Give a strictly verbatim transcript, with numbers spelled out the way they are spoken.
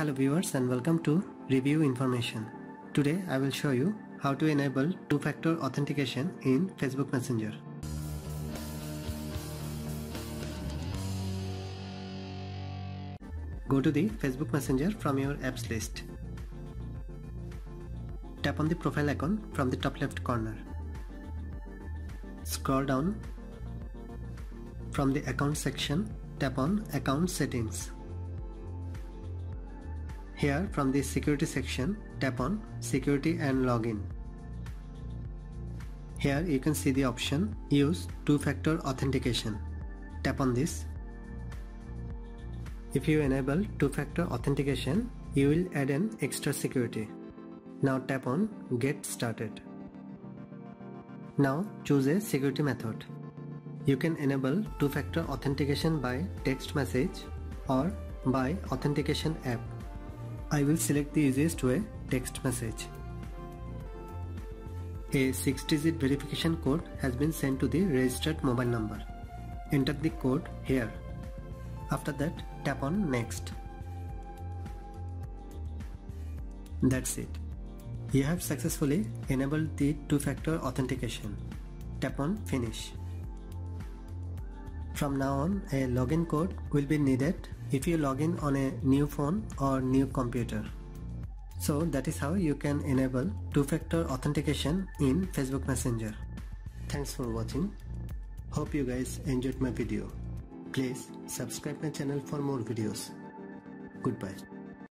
Hello viewers and welcome to Review Information. Today I will show you how to enable two-factor authentication in Facebook Messenger. Go to the Facebook Messenger from your apps list. Tap on the profile icon from the top left corner. Scroll down. From the account section, tap on Account Settings. Here, from the security section, tap on Security and Login. Here you can see the option Use Two-Factor Authentication. Tap on this. If you enable two-factor authentication, you will add an extra security. Now tap on Get Started. Now choose a security method. You can enable two-factor authentication by text message or by authentication app. I will select the easiest way, text message. A six digit verification code has been sent to the registered mobile number. Enter the code here. After that, tap on Next. That's it. You have successfully enabled the two-factor authentication. Tap on Finish. From now on, a login code will be needed if you log in on a new phone or new computer. So that is how you can enable two-factor authentication in Facebook Messenger. Thanks for watching. Hope you guys enjoyed my video. Please subscribe my channel for more videos. Goodbye.